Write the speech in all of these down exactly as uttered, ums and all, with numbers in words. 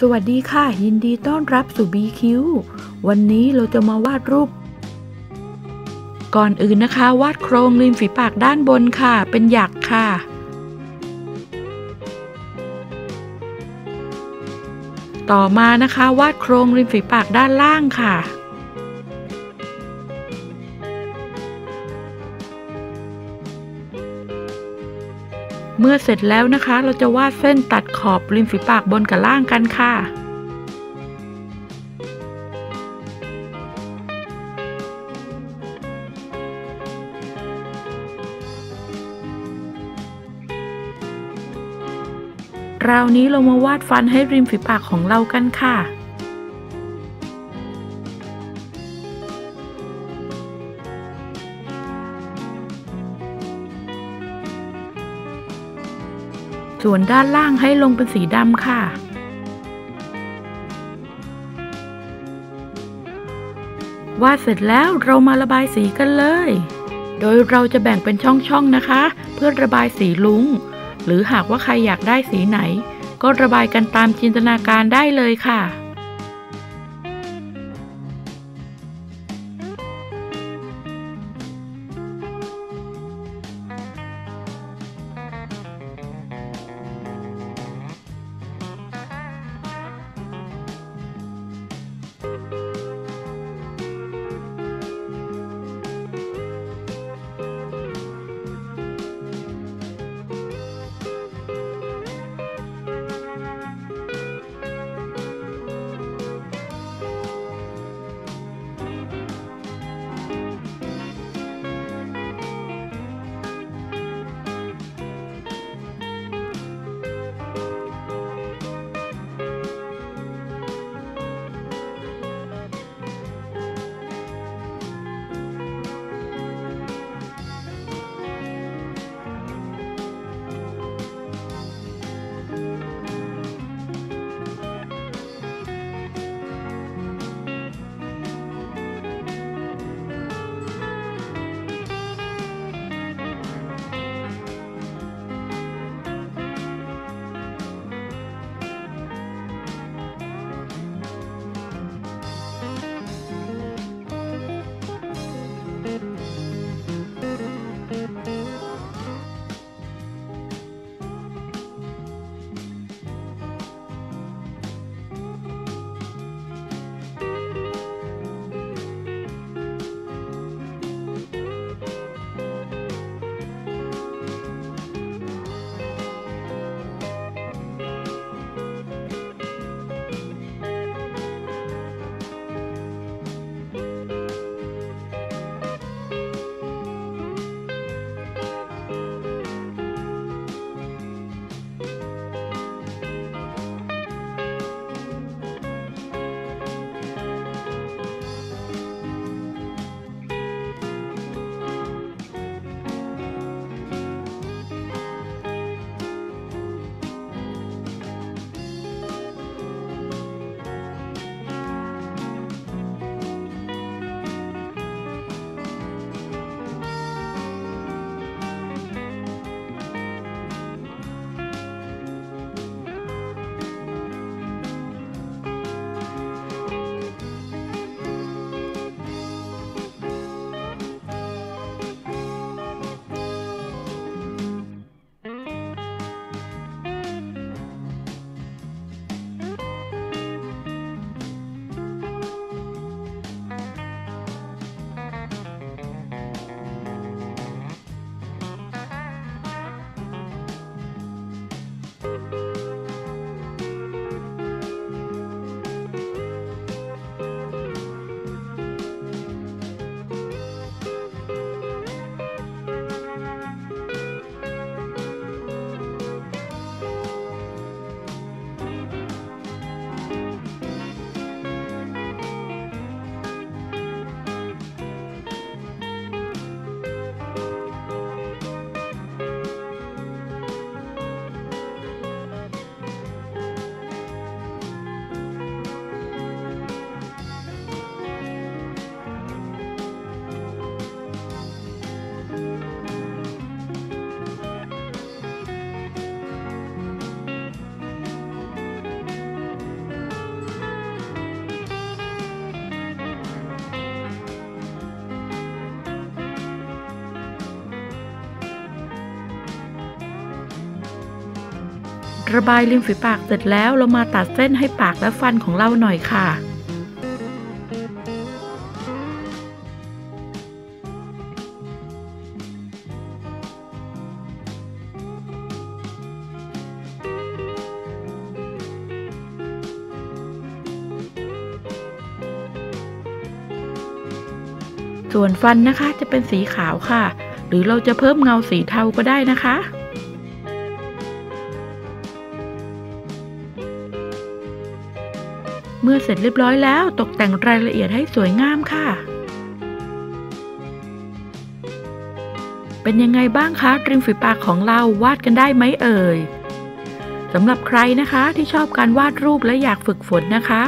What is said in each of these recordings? สวัสดีค่ะยินดีต้อนรับสู่ Bee Cute วันนี้เราจะมาวาดรูปก่อนอื่นนะคะวาดโครงริมฝีปากด้านบนค่ะเป็นหยักค่ะต่อมานะคะวาดโครงริมฝีปากด้านล่างค่ะเมื่อเสร็จแล้วนะคะเราจะวาดเส้นตัดขอบริมฝีปากบนกับล่างกันค่ะคราวนี้เรามาวาดฟันให้ริมฝีปากของเรากันค่ะส่วนด้านล่างให้ลงเป็นสีดำค่ะวาดเสร็จแล้วเรามาระบายสีกันเลยโดยเราจะแบ่งเป็นช่องๆนะคะเพื่อระบายสีลุ้งหรือหากว่าใครอยากได้สีไหนก็ระบายกันตามจินตนาการได้เลยค่ะ ระบายริมฝีปากเสร็จแล้วเรามาตัดเส้นให้ปากและฟันของเราหน่อยค่ะส่วนฟันนะคะจะเป็นสีขาวค่ะหรือเราจะเพิ่มเงาสีเทาก็ได้นะคะเมื่อเสร็จเรียบร้อยแล้วตกแต่งรายละเอียดให้สวยงามค่ะเป็นยังไงบ้างคะริมฝีปากของเราวาดกันได้ไหมเอ่ยสำหรับใครนะคะที่ชอบการวาดรูปและอยากฝึกฝนนะคะ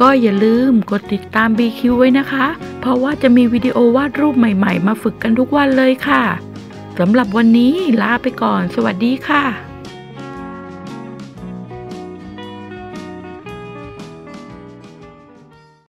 ก็อย่าลืมกดติดตาม Bee Cute ไว้นะคะเพราะว่าจะมีวิดีโอวาดรูปใหม่ๆมาฝึกกันทุกวันเลยค่ะสำหรับวันนี้ลาไปก่อนสวัสดีค่ะ